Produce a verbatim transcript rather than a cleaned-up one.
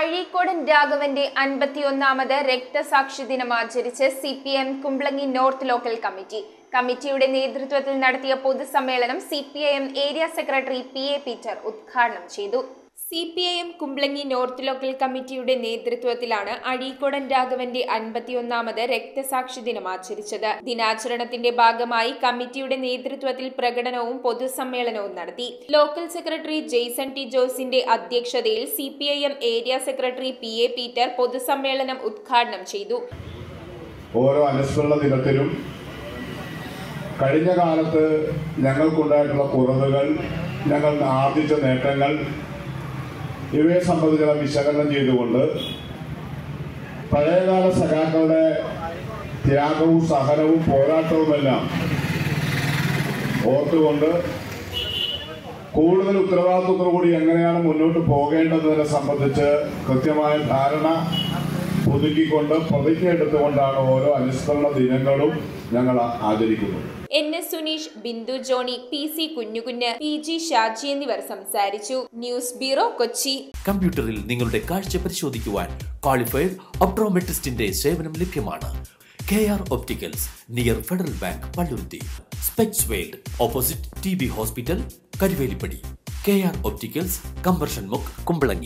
അഴീക്കോടൻ രാഘവന്റെ അൻപത്തിയൊന്നാമത് രക്തസാക്ഷി ദിനം ആചരിച്ച് C P M Kumbalangi north local committee കമ്മിറ്റിയുടെ നേതൃത്വത്തിൽ നടത്തിയ പൊതുസമ്മേളനം C P I M area secretary P A Peter ഉദ്ഘാടനം ചെയ്തു. C P I M Kumbalangi north local കമ്മിറ്റിയുടെ നേതൃത്വത്തിലാണ് അഴീക്കോടൻ രാഘവന്റെ അൻപത്തിയൊന്നാമത് രക്തസാക്ഷി ദിനം ആചരിച്ചത്. ദിനാചരണത്തിന്റെ ഭാഗമായി കമ്മിറ്റിയുടെ നേതൃത്വത്തിൽ പ്രകടനവും പൊതുസമ്മേളനവും നടത്തി. ലോക്കൽ സെക്രട്ടറി ജെയ്സൺ ടി ജോസിന്റെ അധ്യക്ഷതയിൽ C P I M area secretary P A Peter പൊതുസമ്മേളനം ഉദ്ഘാടനം ചെയ്തു. ഓരോ അനുസ്മരണ ദിനത്തിലും കഴിഞ്ഞ കാലത്ത് ഞങ്ങൾക്കുണ്ടായിട്ടുള്ള കുറവുകൾ, ഞങ്ങൾ ആർജിച്ച നേട്ടങ്ങൾ ഇവയെ സംബന്ധിച്ചുള്ള വിശകലനം ചെയ്തുകൊണ്ട് പഴയകാല സഖാക്കളുടെ ത്യാഗവും സഹനവും പോരാട്ടവുമെല്ലാം ഓർത്തുകൊണ്ട് കൂടുതൽ ഉത്തരവാദിത്വത്തോടുകൂടി എങ്ങനെയാണ് മുന്നോട്ട് പോകേണ്ടതിനെ സംബന്ധിച്ച് കൃത്യമായ ധാരണ പുതുക്കിക്കൊണ്ട് പ്രതിജ്ഞ എടുത്തുകൊണ്ടാണ് ഓരോ അനുസ്മരണ ദിനങ്ങളും ഞങ്ങൾ ആചരിക്കുന്നത്. N S Suneesh, Bindu Johny, P C Kunjukunju, P G Shaji എന്നിവർ സംസാരിച്ചു. News bureau, Kochi. കമ്പ്യൂട്ടറിൽ നിങ്ങളുടെ കാഴ്ച പരിശോധിക്കുവാൻ ക്വാളിഫൈഡ് ഒപ്ട്രോമെട്രിസ്റ്റിന്റെ സേവനം ലഭ്യമാണ്. K R opticals near Federal Bank Palluruthy, specs world opposite T B hospital Karuvelippady, K R opticals കമ്പർഷൻ മുക്ക് കുമ്പളങ്ങി.